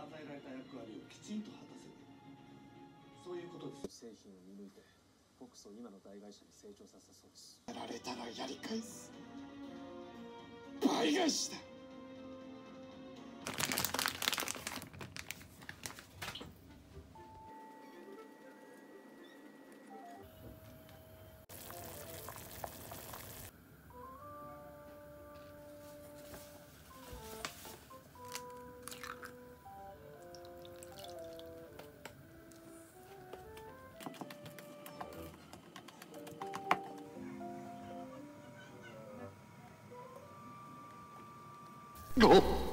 が与えられた役割をきちんと果たせる、そういうことです。製品を見抜いてフォックスを今の大会社に成長させそうです。やられたらやり返す、倍返しだ。 어?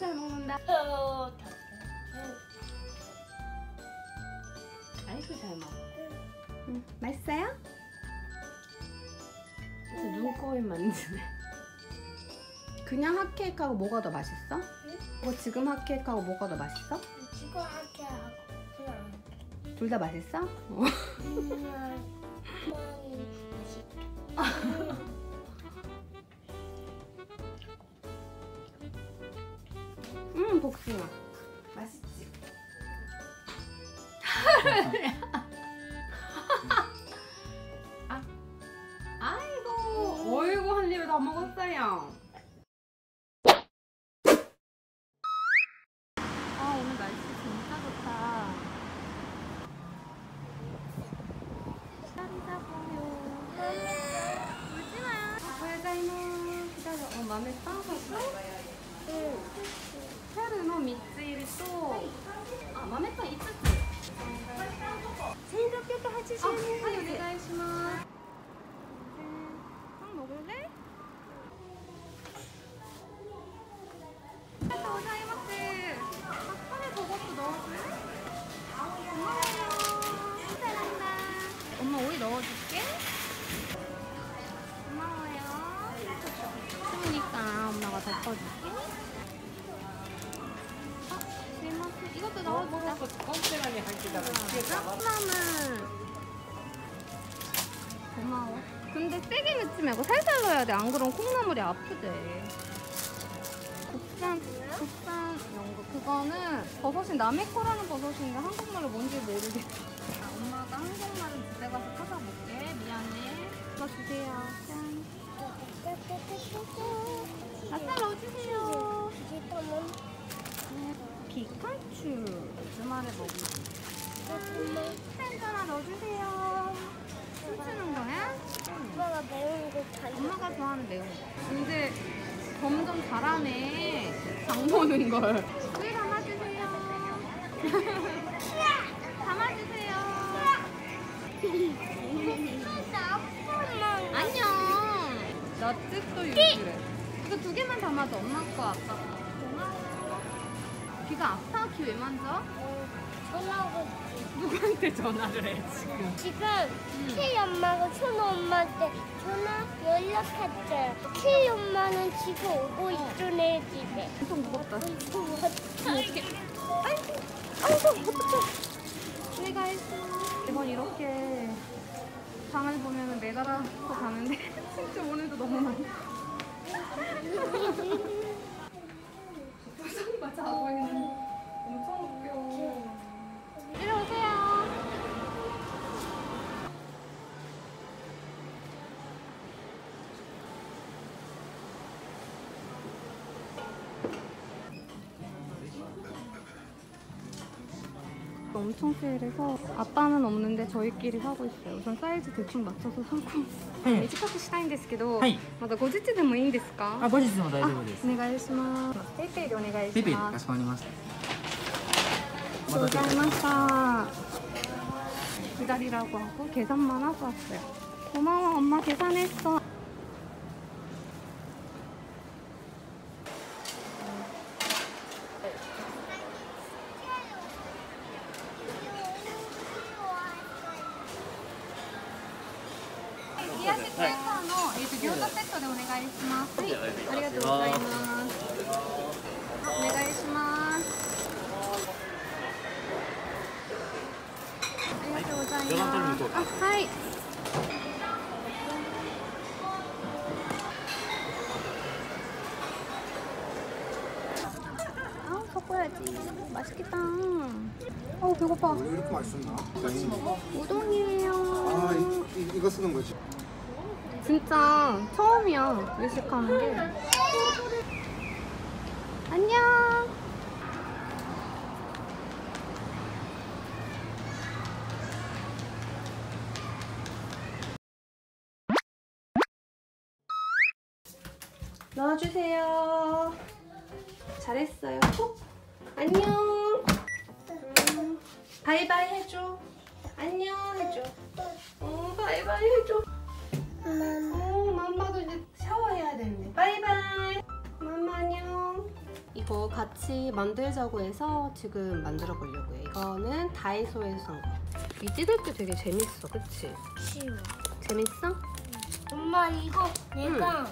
잘 먹는다. 아이고 잘 먹어. 응. 맛있어요? 눈코입 만지네. 그냥 핫케이크하고 뭐가 더 맛있어? 응? 지금 핫케이크하고 뭐가 더 맛있어? 지금 핫케이크하고 그냥. 둘 다 맛있어? 복숭아 맛있지? 아, 아이고 어이구 한 입에 다 먹었어요. 아 오늘 날씨 진짜 좋다. 기다리자고요. 울지마요. 잘가이노 기다려. 맘에 빵 샀어? 春の3つ入れと豆パン5つ1680円お願いします。 빵 먹을래? 감사합니다. 막판에 버섯도 넣어줄래? 고마워요. 사랑한다. 엄마 오이 넣어줄게. 고마워요. 그러니까 엄마가 덮어줄게. 이것도 넣어보자. 꼼짝하니 할게다가 하나는 고마워. 근데 세게 넣지 말고 살살 넣어야 돼. 안 그럼 콩나물이 아프대. 국산 연구. 그거는 버섯이 남의 거라는 버섯인데 한국말로 뭔지 모르겠어. 엄마가 한국말은 집에 가서 찾아볼게. 미안해. 이거 주세요. 짠. 아싸 넣어주세요. 피카츄 주말에 먹을게. 스탠드 하나 넣어주세요. 훔치는 거야? 엄마가 매운 거 잘 먹어. 엄마가 좋아하는 매운 거. 근데 점점 잘하네. 장 보는 걸. 물 담아주세요. 담아주세요. 안녕. 너뜻도 유지해. 이거 두 개만 담아줘. 엄마 거 아빠 거. 귀가 아파? 귀 왜 만져? 전화하고 누구한테 전화를 해 지금? 지금 키 엄마하고 초노 엄마한테 전화 연락했어요. 키 엄마는 지금 오고 있어 내 집에. 엄청 무겁다. 엄청 무겁다. 아이고 어떡해. 내가 했어. 이번 이렇게 방을 보면 매달아서 가는데 진짜 오늘도 너무 많이 자고 있는 엄청 웃겨. 이리 오세요. 엄청 세일해서 아빠는 없는데 저희끼리 사고 있어요. 우선 사이즈 대충 맞춰서 사고. 네. 스커트 시타인ですけど まだご自身でもいいんですか？あ、ご自身も大丈夫です。お願いします。ペイペイでお願いします。ペイペイかしこまりました。ありがとうございました。기다리라고 하고 계산만 하고 왔어요. 고마워 엄마 계산했어. トでお願いします。はい、ありがとうございます。お願いします。ありがとうございます。はい。아, 섞어야지. 맛있겠다. 어우, 배고파. 왜 이렇게 맛있었나? 우동이에요. 아, 이거 쓰는 거지. 진짜 처음이야, 외식하는 게. 안녕. 넣어주세요. 잘했어요. 톡. 안녕. 바이바이 해줘. 안녕 해줘. 바이바이 해줘. 맘마도 이제 샤워해야 되는데. 바이바이. 맘마 안녕. 이거 같이 만들자고 해서 지금 만들어 보려고요. 이거는 다이소에서 산 거. 이 찢을 때 되게 재밌어. 그치? 쉬워. 재밌어? 엄마 이거 내가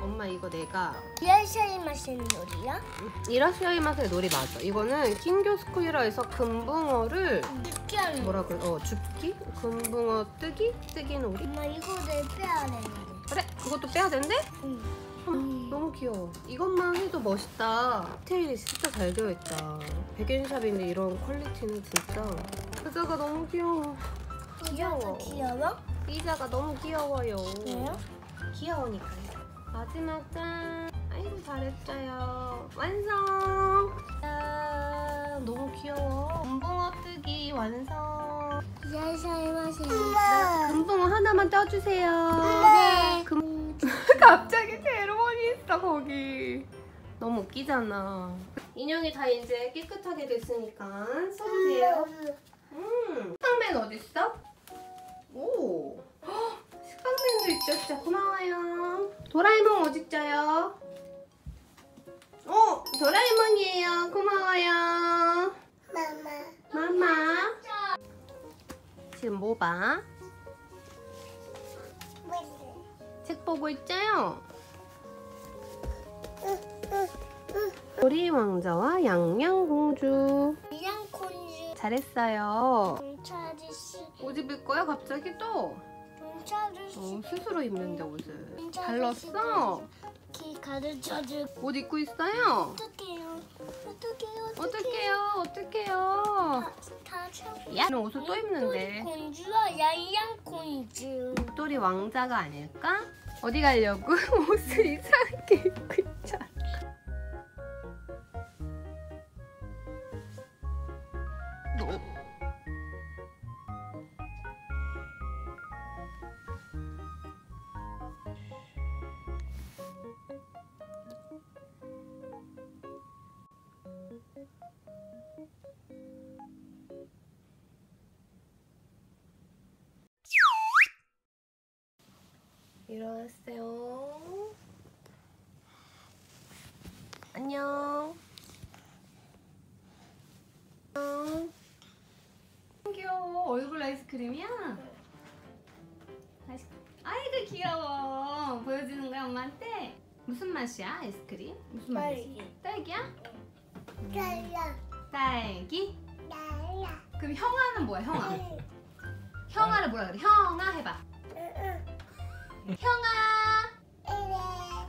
엄마 이거 내가 이라시아이 맛의 놀이야? 이라시아이 맛의 놀이 맞아. 이거는 킹교스쿠이라에서 금붕어를 줍기 뭐라 그래? 줍기? 금붕어 뜨기? 뜨기 놀이? 엄마 이거 내 빼야 되는데. 그래? 그것도 빼야 된대? 응. 너무 귀여워. 이것만 해도 멋있다. 디테일이 진짜 잘 되어있다. 백엔샵인데 이런 퀄리티는 진짜. 의자가 너무 귀여워. 귀여워? 귀여워? 의자가 너무 귀여워요. 왜요? 귀여우니까요. 마지막 짠! 아이고 잘했어요. 완성! 짠! 너무 귀여워. 금붕어 뜨기 완성. 잘 삶으세요. 금붕어 하나만 떠주세요. 네. 갑자기 제로원이 있어 거기. 너무 웃기잖아. 인형이 다 이제 깨끗하게 됐으니까 써주세요. 식빵맨 어딨어? 오! 식빵맨도 있죠. 진짜 고마워요. 도라에몽 어딨어요? 오! 도라에몽이에요. 고마워요. 마마. 지금 뭐 봐? 책 보고 있어요? 요리 왕자와 양양공주. 양양공주. 잘했어요. 옷입을 거야? 갑자기 또? 스스로 입는데 옷을. 발랐어? 옷 입고 있어요? 어떡해요? 야, 옷을 또 입는데. 공주와 양양공주. 목도리 왕자가 아닐까? 어디 가려고? 옷을 이상하게 입고 있잖아. 일어났어요. 안녕. 귀여워. 얼굴 아이스크림이야? 아이고 귀여워. 보여주는 거야 엄마한테? 무슨 맛이야 아이스크림? 무슨 맛이야? 딸기야? 딸기? 그럼 형아는 뭐야 형아? 형아를 뭐라 그래? 형아 해봐. 형아! 형아!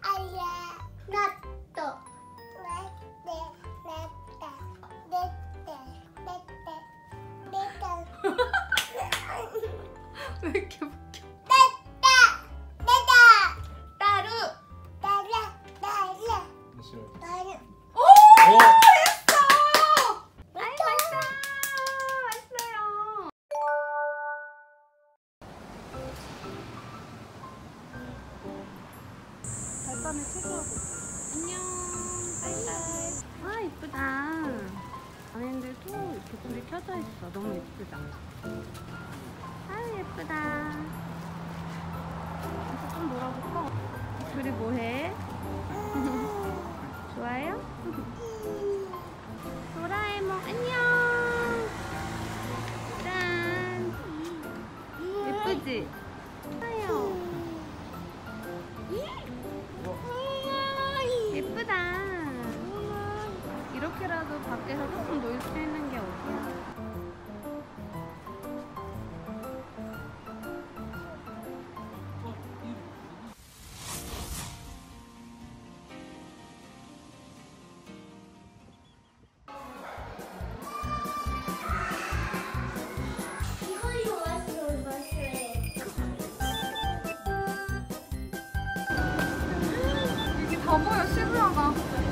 알라! 나또! 왜 이렇게 웃겨? 안녕. 바이바이. 와 이쁘다. 연예인들도 이렇게 불이 켜져 있어. 너무 예쁘다. 아유 예쁘다. 이제 좀 놀아볼까? 둘이 뭐해? 좋아요? 도라에몽 안녕. 예쁘지? 예쁘다. 이렇게라도 밖에서 조금 놀 수 있는 게 어디야? 안 보여, 시그라가.